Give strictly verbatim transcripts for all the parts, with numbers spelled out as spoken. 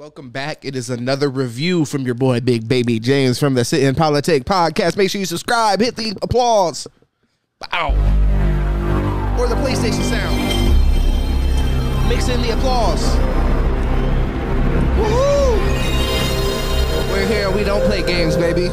Welcome back. It is another review from your boy, Big Baby James, from the Sit-In Politic Podcast. Make sure you subscribe. Hit the applause. Wow. Or the PlayStation sound. Mix in the applause. Woohoo! We're here. We don't play games, baby.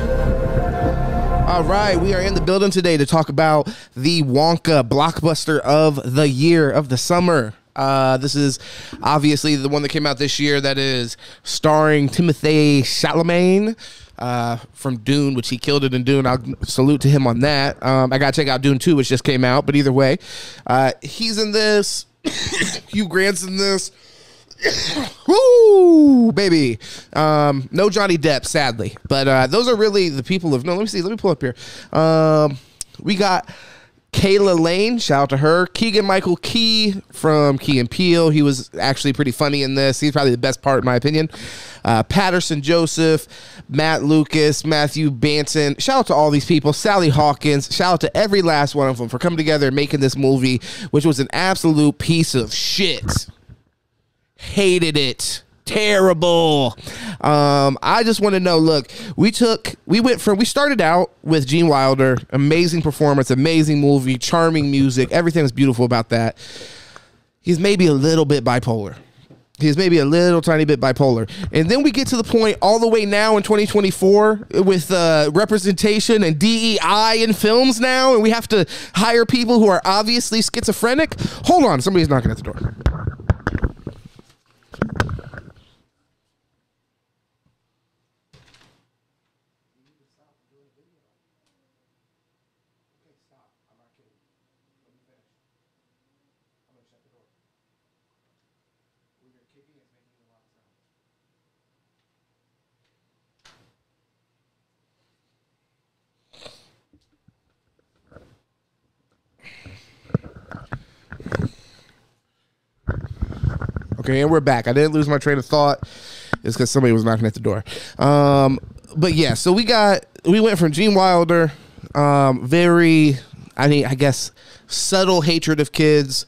All right. We are in the building today to talk about the Wonka blockbuster of the year, of the summer. Uh, this is obviously the one that came out this year that is starring Timothée Chalamet uh, from Dune, which he killed it in Dune. I'll salute to him on that. Um, I got to check out Dune two, which just came out. But either way, uh, he's in this. Hugh Grant's in this. Woo, baby. Um, no Johnny Depp, sadly. But uh, those are really the people of... No, let me see. Let me pull up here. Um, we got... Kayla Lane, shout out to her. Keegan-Michael Key from Key and Peele. He was actually pretty funny in this. He's probably the best part, in my opinion. Uh, Patterson Joseph, Matt Lucas, Matthew Banson. Shout out to all these people. Sally Hawkins. Shout out to every last one of them for coming together and making this movie, which was an absolute piece of shit. Hated it. Terrible. Um, I just want to know, look, we took, we went from, we started out with Gene Wilder, amazing performance, amazing movie, charming music. Everything was beautiful about that. He's maybe a little bit bipolar. He's maybe a little tiny bit bipolar. And then we get to the point all the way now in twenty twenty-four with uh, representation and D E I in films now. And we have to hire people who are obviously schizophrenic. Hold on. Somebody's knocking at the door. Okay, and we're back. I didn't lose my train of thought. It's because somebody was knocking at the door. Um, but yeah, so we got we went from Gene Wilder, um, very, I mean, I guess subtle hatred of kids.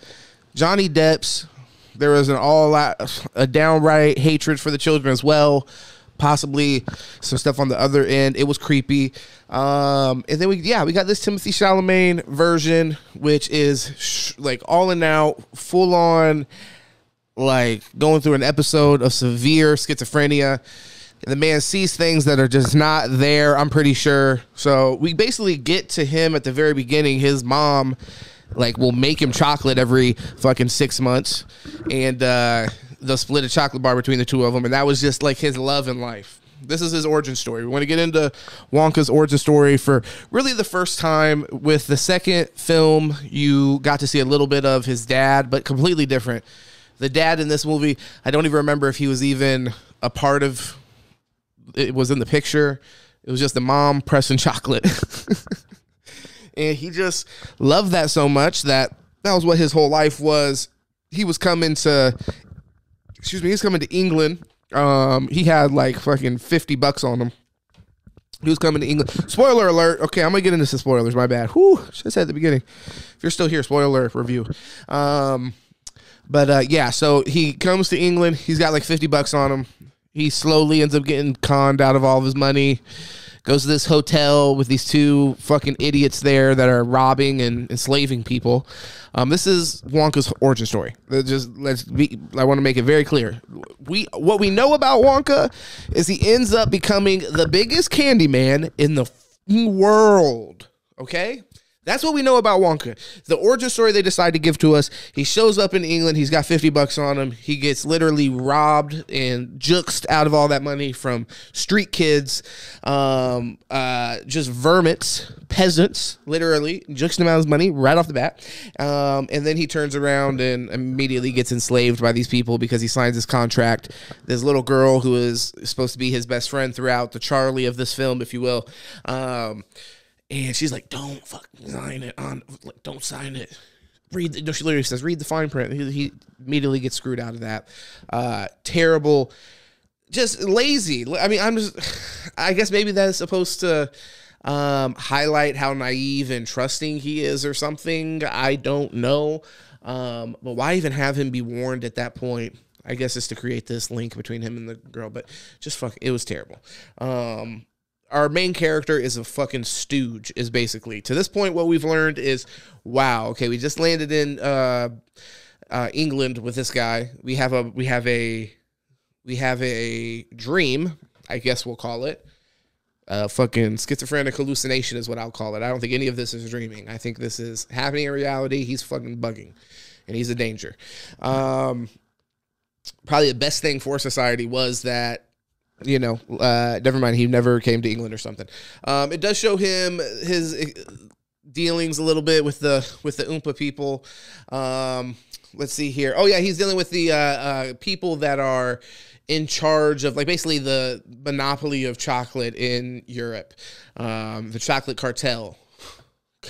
Johnny Depp's, there was an all out, a downright hatred for the children as well. Possibly some stuff on the other end. It was creepy. Um, and then we, yeah, we got this Timothée Chalamet version, which is sh like all in out, full on. Like going through an episode of severe schizophrenia. The man sees things that are just not there, I'm pretty sure. So we basically get to him at the very beginning. His mom, like, will make him chocolate every fucking six months. And uh, they'll split a chocolate bar between the two of them. And that was just, like, his love in life. This is his origin story. We want to get into Wonka's origin story for really the first time. With the second film, you got to see a little bit of his dad, but completely different. The dad in this movie, I don't even remember if he was even a part of, it was in the picture. It was just the mom pressing chocolate. And he just loved that so much that that was what his whole life was. He was coming to, excuse me, he's coming to England. Um, he had like fucking fifty bucks on him. He was coming to England. Spoiler alert. Okay, I'm going to get into some spoilers. My bad. Whew, just at the beginning. If you're still here, spoiler review. Um... But, uh, yeah, so he comes to England. He's got, like, fifty bucks on him. He slowly ends up getting conned out of all of his money. Goes to this hotel with these two fucking idiots there that are robbing and enslaving people. Um, this is Wonka's origin story. Just let's be, I want to make it very clear. We What we know about Wonka is he ends up becoming the biggest candy man in the world, okay? That's what we know about Wonka. The origin story they decide to give to us. He shows up in England. He's got fifty bucks on him. He gets literally robbed and juxed out of all that money from street kids, um, uh, just vermits, peasants, literally juxed him out of his money right off the bat. Um, and then he turns around and immediately gets enslaved by these people because he signs his contract. This little girl who is supposed to be his best friend throughout, the Charlie of this film, if you will, um, and she's like, "Don't fucking sign it on. Like, don't sign it. Read." The, no, she literally says, "Read the fine print." He, he immediately gets screwed out of that. Uh, terrible, just lazy. I mean, I'm just. I guess maybe that's supposed to um, highlight how naive and trusting he is, or something. I don't know. Um, but why even have him be warned at that point? I guess it's to create this link between him and the girl, but just fuck, it was terrible. Um, our main character is a fucking stooge, is basically. To this point, what we've learned is, wow, okay, we just landed in uh, uh, England with this guy. We have a, we have a, we have a dream, I guess we'll call it. Uh, fucking schizophrenic hallucination is what I'll call it. I don't think any of this is dreaming. I think this is happening in reality. He's fucking bugging, and he's a danger. Um, probably the best thing for society was that, you know, uh, never mind, he never came to England or something. Um, it does show him his dealings a little bit with the with the Oompa people. Um, let's see here. Oh, yeah, he's dealing with the uh, uh, people that are in charge of, like, basically the monopoly of chocolate in Europe, um, the chocolate cartel.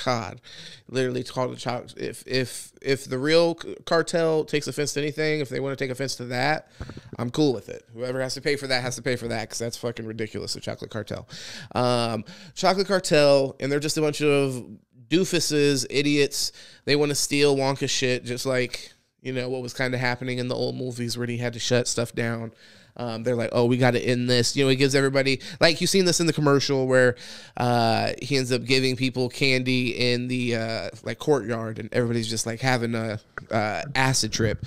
God, literally called the chocolate. If if if the real cartel takes offense to anything, if they want to take offense to that, I'm cool with it. Whoever has to pay for that has to pay for that, because that's fucking ridiculous. The chocolate cartel, um, chocolate cartel, and they're just a bunch of doofuses, idiots. They want to steal Wonka shit, just like, you know, what was kind of happening in the old movies where he had to shut stuff down. Um, they're like, oh, we got to end this. You know, he gives everybody, like, you've seen this in the commercial where uh, he ends up giving people candy in the, uh, like, courtyard, and everybody's just, like, having a uh, acid trip.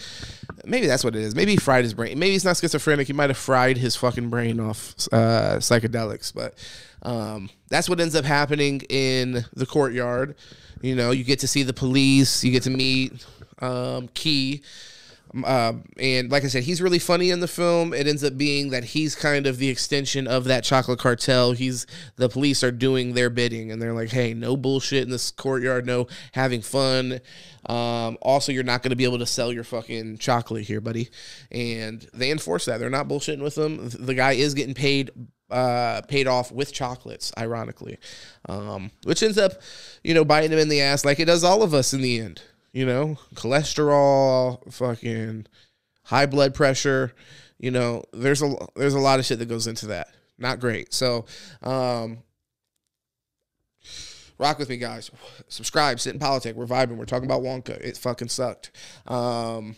Maybe that's what it is. Maybe he fried his brain. Maybe he's not schizophrenic. He might have fried his fucking brain off uh, psychedelics. But um, that's what ends up happening in the courtyard. You know, you get to see the police. You get to meet um, Key. Um, and like I said, he's really funny in the film. It ends up being that he's kind of the extension of that chocolate cartel. He's, the police are doing their bidding, and they're like, hey, no bullshit in this courtyard, no having fun. Um, also, you're not going to be able to sell your fucking chocolate here, buddy. And they enforce that. They're not bullshitting with them. The guy is getting paid Uh, paid off with chocolates, ironically, um, which ends up, you know, biting him in the ass, like it does all of us in the end. You know, cholesterol, fucking high blood pressure. You know, there's a there's a lot of shit that goes into that. Not great. So, um, rock with me, guys. Subscribe, Sit in Politic. We're vibing. We're talking about Wonka. It fucking sucked. Um,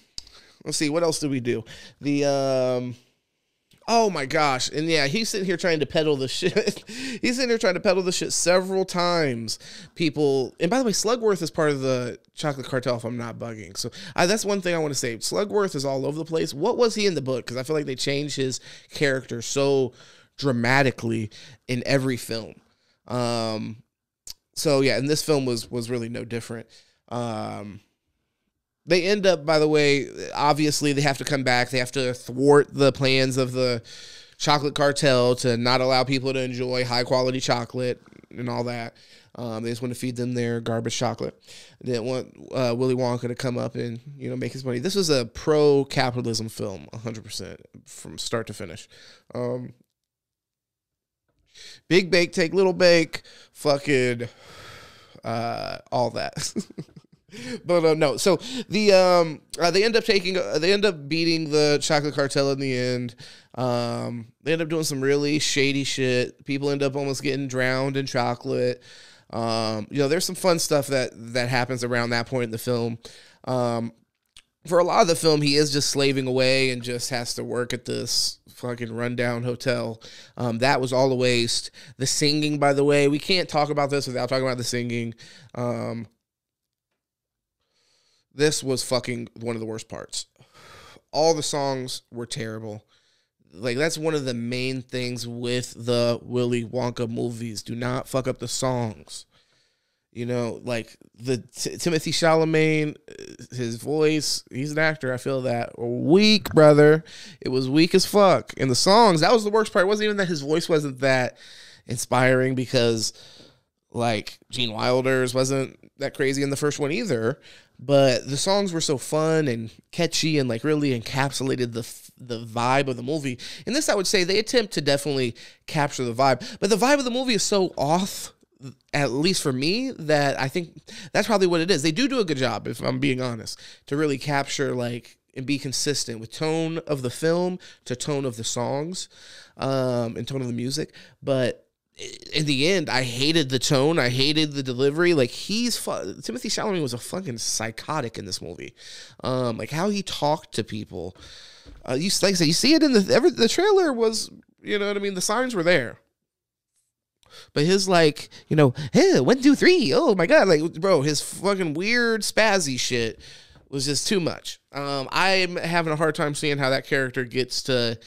let's see, what else did we do? The um. Oh my gosh. And yeah, he's sitting here trying to peddle the shit. He's sitting here trying to peddle the shit several times. People, and by the way, Slugworth is part of the chocolate cartel, if I'm not bugging. So I, that's one thing I want to say. Slugworth is all over the place. What was he in the book? Because I feel like they changed his character so dramatically in every film. Um, so yeah, and this film was, was really no different. Um, They end up, by the way, obviously they have to come back. They have to thwart the plans of the chocolate cartel to not allow people to enjoy high-quality chocolate and all that. Um, they just want to feed them their garbage chocolate. They didn't want uh, Willy Wonka to come up and, you know, make his money. This was a pro-capitalism film, one hundred percent, from start to finish. Um, big bake, take little bake, fucking uh, all that. But uh, no, so the um, uh, they end up taking, uh, they end up beating the chocolate cartel in the end. Um, they end up doing some really shady shit. People end up almost getting drowned in chocolate. Um, you know, there's some fun stuff that that happens around that point in the film. Um, for a lot of the film, he is just slaving away and just has to work at this fucking rundown hotel. Um, that was all a waste. The singing, by the way, we can't talk about this without talking about the singing. Um, This was fucking one of the worst parts. All the songs were terrible. Like, that's one of the main things with the Willy Wonka movies. Do not fuck up the songs. You know, like, the T- Timothée Chalamet, his voice, he's an actor, I feel that. Weak, brother. It was weak as fuck. And the songs, that was the worst part. It wasn't even that his voice wasn't that inspiring, because, like, Gene Wilder's wasn't that crazy in the first one either. But the songs were so fun and catchy and, like, really encapsulated the the vibe of the movie. And this, I would say, they attempt to definitely capture the vibe. But the vibe of the movie is so off, at least for me, that I think that's probably what it is. They do do a good job, if I'm being honest, to really capture, like, and be consistent with tone of the film to tone of the songs um, and tone of the music. But in the end, I hated the tone. I hated the delivery. Like, he's fu Timothée Chalamet was a fucking psychotic in this movie. Um, like, how he talked to people Uh, you like I said, you see it in the every, the trailer was, you know what I mean? The signs were there. But his like, you know, hey, one, two, three. Oh my God. Like, bro, his fucking weird spazzy shit was just too much. Um, I'm having a hard time seeing how that character gets to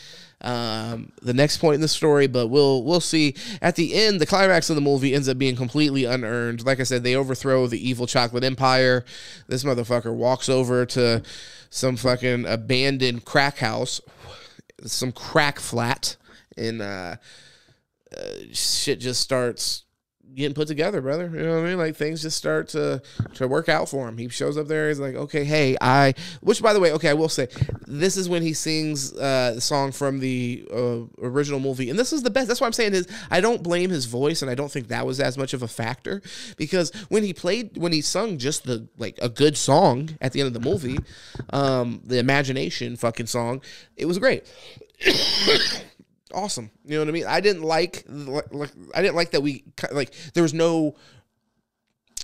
um, the next point in the story, but we'll, we'll see. At the end, the climax of the movie ends up being completely unearned. Like I said, they overthrow the evil chocolate empire. This motherfucker walks over to some fucking abandoned crack house, some crack flat, and, uh, Uh, shit just starts getting put together, brother. You know what I mean? Like, things just start to to work out for him. He shows up there. He's like, okay, hey, I... Which, by the way, okay, I will say, this is when he sings uh, the song from the uh, original movie. And this is the best. That's what I'm saying is I don't blame his voice, and I don't think that was as much of a factor. Because when he played... When he sung just the, like, a good song at the end of the movie, um, the Imagination fucking song, it was great. Awesome. You know what I mean? I didn't like, like, I didn't like that we, like, there was no,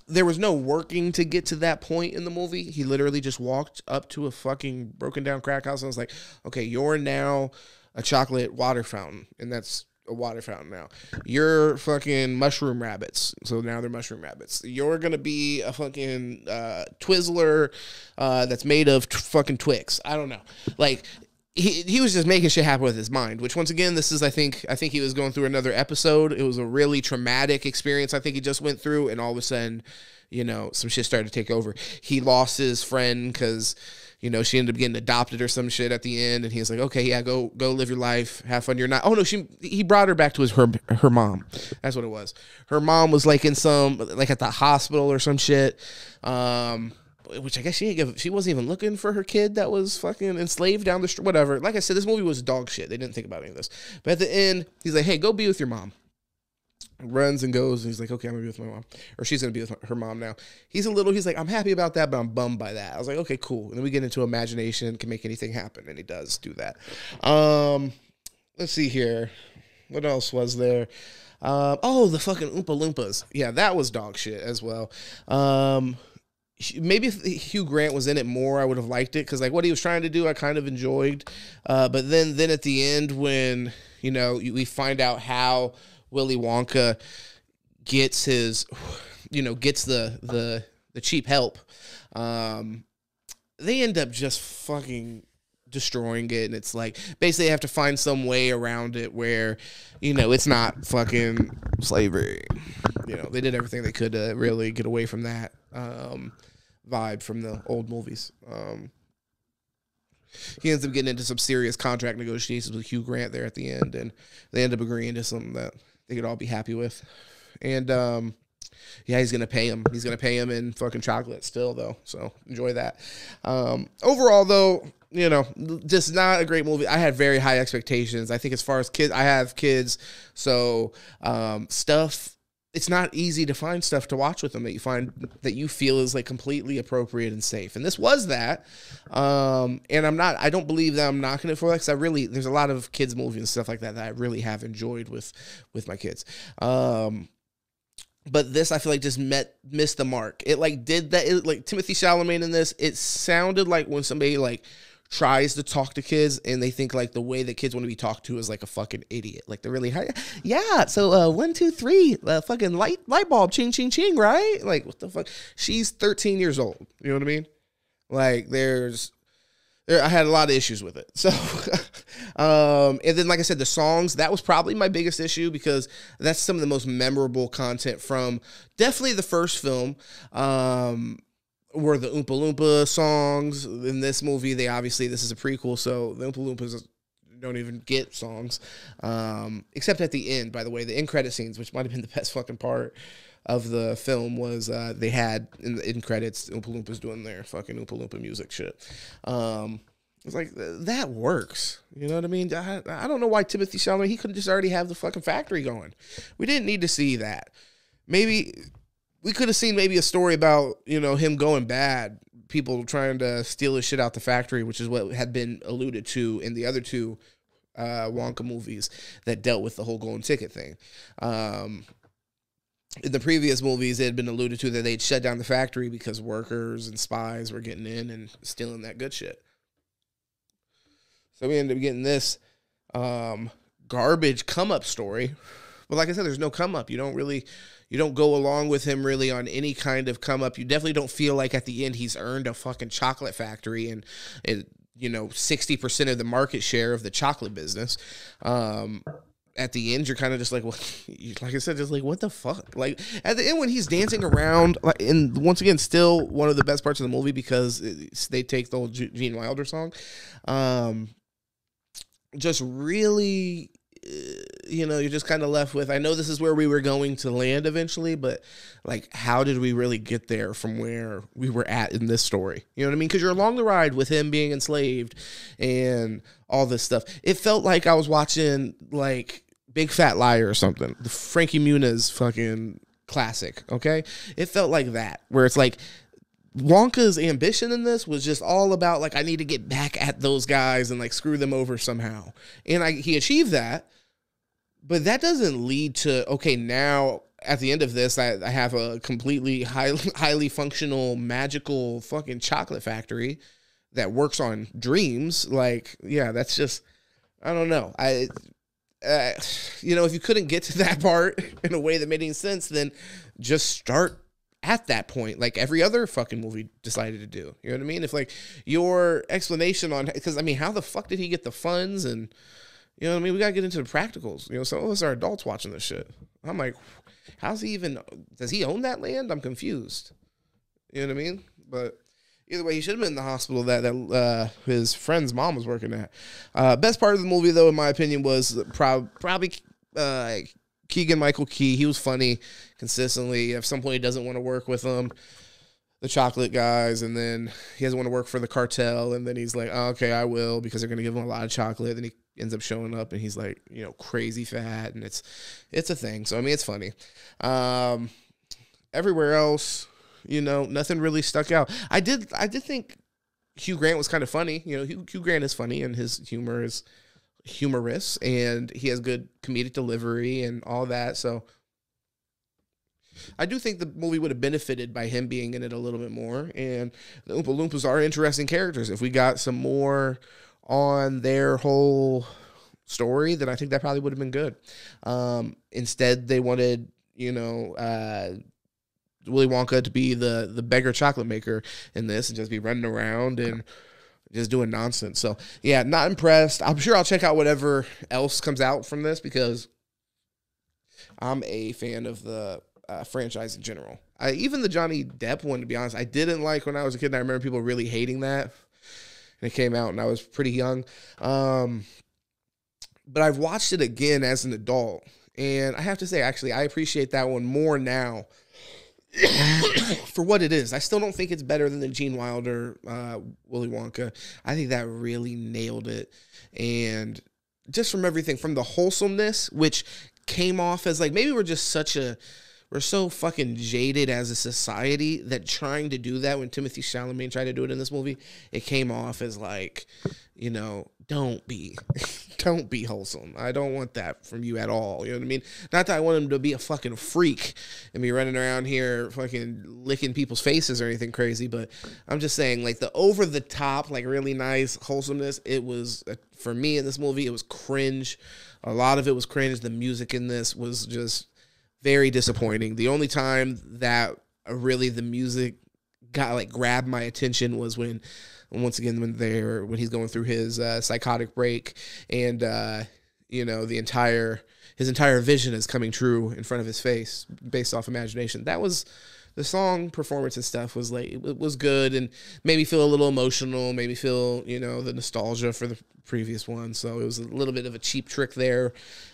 there was no working to get to that point in the movie. He literally just walked up to a fucking broken down crack house and was like, okay, you're now a chocolate water fountain. And that's a water fountain now. You're fucking mushroom rabbits. So now they're mushroom rabbits. You're going to be a fucking uh, Twizzler uh, that's made of t- fucking Twix. I don't know. Like, He he was just making shit happen with his mind, which once again, this is I think I think he was going through another episode. It was a really traumatic experience. I think he just went through, and all of a sudden, you know, some shit started to take over. He lost his friend because, you know, she ended up getting adopted or some shit at the end, and he was like, okay, yeah, go go live your life, have fun. You're not. Oh no, she he brought her back to his her her mom. That's what it was. Her mom was like in some like at the hospital or some shit. Um. Which I guess she didn't give, she wasn't even looking for her kid that was fucking enslaved down the street, whatever. Like I said, this movie was dog shit. They didn't think about any of this. But at the end, he's like, hey, go be with your mom. Runs and goes, and he's like, okay, I'm going to be with my mom. Or she's going to be with her mom now. He's a little, he's like, I'm happy about that, but I'm bummed by that. I was like, okay, cool. And then we get into imagination, can make anything happen, and he does do that. Um, let's see here. What else was there? Um, oh, the fucking Oompa Loompas. Yeah, that was dog shit as well. Um... Maybe if Hugh Grant was in it more, I would have liked it, because like what he was trying to do, I kind of enjoyed. Uh, but then, then at the end, when you know we find out how Willy Wonka gets his, you know, gets the the the cheap help, um, they end up just fucking destroying it, and it's like basically they have to find some way around it where, you know, it's not fucking slavery. You know, they did everything they could to really get away from that um vibe from the old movies. Um he ends up getting into some serious contract negotiations with Hugh Grant there at the end, and they end up agreeing to something that they could all be happy with. And um yeah, he's gonna pay him. He's gonna pay him in fucking chocolate still, though. So enjoy that. Um, overall, though, you know, just not a great movie. I had very high expectations. I think as far as kids, I have kids, so um, stuff. It's not easy to find stuff to watch with them that you find that you feel is like completely appropriate and safe. And this was that. Um, and I'm not. I don't believe that I'm knocking it for that, because I really there's a lot of kids movies and stuff like that that I really have enjoyed with with my kids. Um, But this, I feel like, just met missed the mark. It, like, did that. It, like, Timothée Chalamet in this, it sounded like when somebody, like, tries to talk to kids and they think, like, the way that kids want to be talked to is, like, a fucking idiot. Like, they're really, yeah, so uh, one, two, three, uh, fucking light light bulb, ching, ching, ching, right? Like, what the fuck? She's thirteen years old. You know what I mean? Like, there's... I had a lot of issues with it. So, um, and then, like I said, the songs, that was probably my biggest issue, because that's some of the most memorable content from definitely the first film, um, were the Oompa Loompa songs. In this movie, they obviously, this is a prequel, so the Oompa Loompas don't even get songs, um, except at the end, by the way, the end credit scenes, which might have been the best fucking part of the film, was uh, they had in the in credits Oompa Loompas doing their fucking Oompa Loompa music shit. Um, it's like that works, you know what I mean? I, I don't know why Timothée Chalamet, he could just already have the fucking factory going. We didn't need to see that. Maybe we could have seen maybe a story about, you know, him going bad, people trying to steal his shit out the factory, which is what had been alluded to in the other two uh, Wonka movies that dealt with the whole golden ticket thing. Um, In the previous movies, it had been alluded to that they'd shut down the factory because workers and spies were getting in and stealing that good shit. So we ended up getting this um, garbage come-up story. But like I said, there's no come-up. You don't really, you don't go along with him really on any kind of come-up. You definitely don't feel like at the end he's earned a fucking chocolate factory and, and you know, sixty percent of the market share of the chocolate business. Um, at the end, you're kind of just like, well, like I said, just like, what the fuck? Like, at the end when he's dancing around, like, and once again, still one of the best parts of the movie because it's, they take the old Gene Wilder song. Um, just really... you know, you're just kind of left with, I know this is where we were going to land eventually, but like, how did we really get there from where we were at in this story? You know what I mean? Because you're along the ride with him being enslaved and all this stuff. It felt like I was watching like Big Fat Liar or something, the Frankie Muniz fucking classic. Okay, it felt like that, where it's like Wonka's ambition in this was just all about like, I need to get back at those guys and like screw them over somehow. And I, he achieved that, but that doesn't lead to, okay, now at the end of this, I, I have a completely high, highly functional, magical fucking chocolate factory that works on dreams. Like, yeah, that's just, I don't know. I, uh, you know, if you couldn't get to that part in a way that made any sense, then just start at that point, like every other fucking movie decided to do. You know what I mean? If like your explanation on, because I mean, how the fuck did he get the funds? And you know what I mean? We got to get into the practicals. You know, some of us are adults watching this shit. I'm like, how's he even, does he own that land? I'm confused. You know what I mean? But either way, he should have been in the hospital that, that uh, his friend's mom was working at. Uh, best part of the movie, though, in my opinion, was prob probably uh, Keegan-Michael Key. He was funny consistently. At some point, he doesn't want to work with them, the chocolate guys, and then he doesn't want to work for the cartel, and then he's like, oh, okay, I will, because they're going to give him a lot of chocolate. Then he ends up showing up, and he's like, you know, crazy fat, and it's it's a thing. So, I mean, it's funny. Um, everywhere else, you know, nothing really stuck out. I did, I did think Hugh Grant was kind of funny. You know, Hugh, Hugh Grant is funny, and his humor is humorous, and he has good comedic delivery and all that. So I do think the movie would have benefited by him being in it a little bit more. And the Oompa Loompas are interesting characters. If we got some more on their whole story, then I think that probably would have been good. Um, instead, they wanted, you know, uh, Willy Wonka to be the, the beggar chocolate maker in this and just be running around and just doing nonsense. So, yeah, not impressed. I'm sure I'll check out whatever else comes out from this because I'm a fan of the uh, franchise in general. I, even the Johnny Depp one, to be honest, I didn't like when I was a kid, and I remember people really hating that. And it came out, and I was pretty young. Um, but I've watched it again as an adult, and I have to say, actually, I appreciate that one more now for what it is. I still don't think it's better than the Gene Wilder uh, Willy Wonka. I think that really nailed it. And just from everything, from the wholesomeness, which came off as like, maybe we're just such a, we're so fucking jaded as a society that trying to do that, when Timothée Chalamet tried to do it in this movie, it came off as like, you know, don't be, don't be wholesome. I don't want that from you at all. You know what I mean? Not that I want him to be a fucking freak and be running around here fucking licking people's faces or anything crazy, but I'm just saying, like, the over the top, like, really nice wholesomeness, it was, for me in this movie, it was cringe. A lot of it was cringe. The music in this was just very disappointing. The only time that really the music got, like, grabbed my attention was when, once again, when they're, when he's going through his uh, psychotic break, and uh, you know, the entire, his entire vision is coming true in front of his face based off imagination. That was, the song performance and stuff was like, it was good and made me feel a little emotional, made me feel, you know, the nostalgia for the previous one. So it was a little bit of a cheap trick there.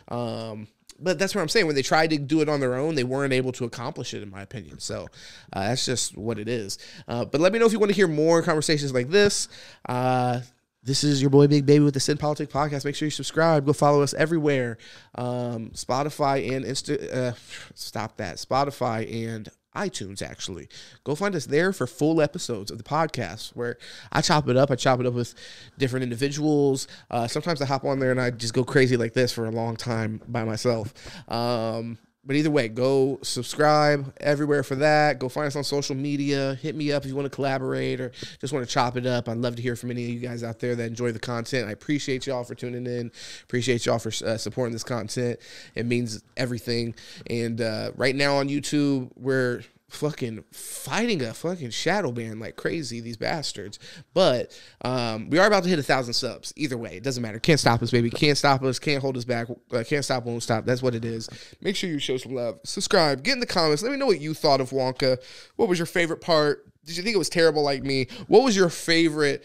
Um, But that's what I'm saying. When they tried to do it on their own, they weren't able to accomplish it, in my opinion. So uh, that's just what it is. Uh, but let me know if you want to hear more conversations like this. Uh, this is your boy, Big Baby, with the Sit-In Politic Podcast. Make sure you subscribe. Go follow us everywhere. Um, Spotify and Insta... Uh, stop that. Spotify and iTunes, actually. Go find us there for full episodes of the podcast where I chop it up. I chop it up with different individuals. Uh, sometimes I hop on there and I just go crazy like this for a long time by myself. Um, But either way, go subscribe everywhere for that. Go find us on social media. Hit me up if you want to collaborate or just want to chop it up. I'd love to hear from any of you guys out there that enjoy the content. I appreciate y'all for tuning in. Appreciate y'all for uh, supporting this content. It means everything. And uh, right now on YouTube, we're fucking fighting a fucking shadow ban like crazy, these bastards. But um, we are about to hit a thousand subs. Either way, it doesn't matter. Can't stop us, baby. Can't stop us. Can't hold us back. Uh, can't stop, won't stop. That's what it is. Make sure you show some love. Subscribe. Get in the comments. Let me know what you thought of Wonka. What was your favorite part? Did you think it was terrible like me? What was your favorite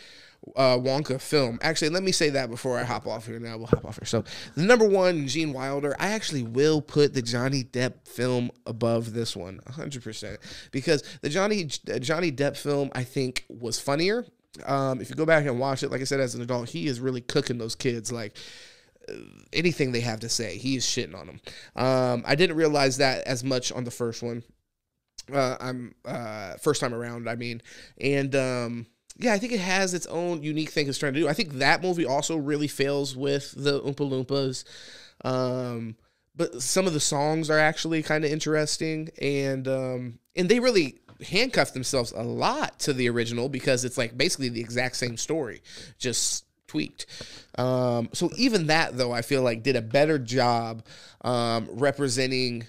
uh, Wonka film? Actually, let me say that before I hop off here. Now we'll hop off here. So the number one, Gene Wilder. I actually will put the Johnny Depp film above this one, one hundred percent, because the Johnny uh, Johnny Depp film, I think, was funnier. Um, if you go back and watch it, like I said, as an adult, he is really cooking those kids. Like, anything they have to say, he is shitting on them. Um, I didn't realize that as much on the first one. Uh, I'm uh, first time around, I mean, and. Um, Yeah, I think it has its own unique thing it's trying to do. I think that movie also really fails with the Oompa Loompas. Um, but some of the songs are actually kind of interesting. And um, and they really handcuff themselves a lot to the original because it's like basically the exact same story, just tweaked. Um, so even that, though, I feel like did a better job um, representing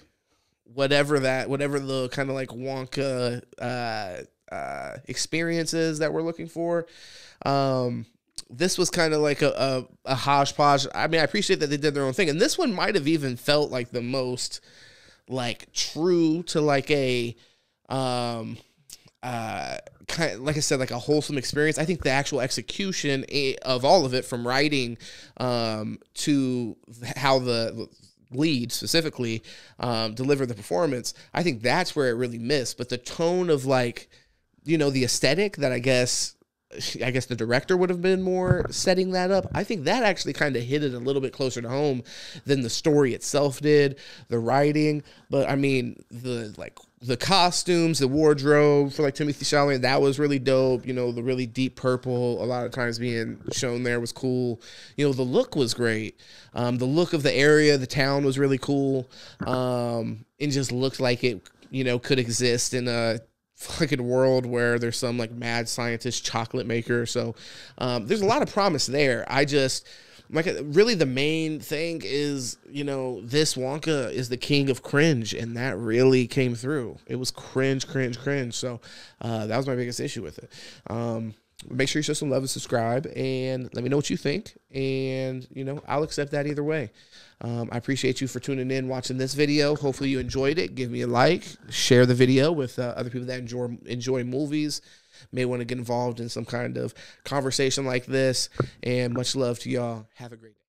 whatever that, whatever the kind of like Wonka uh uh experiences that we're looking for. Um this was kind of like a, a a hodgepodge. I mean, I appreciate that they did their own thing, and this one might have even felt like the most like true to like a um uh kind of, like I said, like a wholesome experience. I think the actual execution of all of it, from writing um to how the lead specifically um delivered the performance, I think that's where it really missed. But the tone of, like, you know, the aesthetic that I guess, I guess the director would have been more setting that up, I think that actually kind of hit it a little bit closer to home than the story itself did, the writing. But I mean, the, like, the costumes, the wardrobe for like Timothée Chalamet, that was really dope. You know, the really deep purple, a lot of times being shown there, was cool. You know, the look was great. Um, the look of the area, the town was really cool. Um, it just looked like it, you know, could exist in a fucking world where there's some like mad scientist chocolate maker. So um, there's a lot of promise there. I just, like, really the main thing is, you know, this Wonka is the king of cringe, and that really came through. It was cringe, cringe, cringe. So uh, that was my biggest issue with it. Um, make sure you show some love and subscribe, and let me know what you think. And, you know, I'll accept that either way. Um, I appreciate you for tuning in, watching this video. Hopefully you enjoyed it. Give me a like. Share the video with uh, other people that enjoy, enjoy movies, may want to get involved in some kind of conversation like this. And much love to y'all. Have a great day.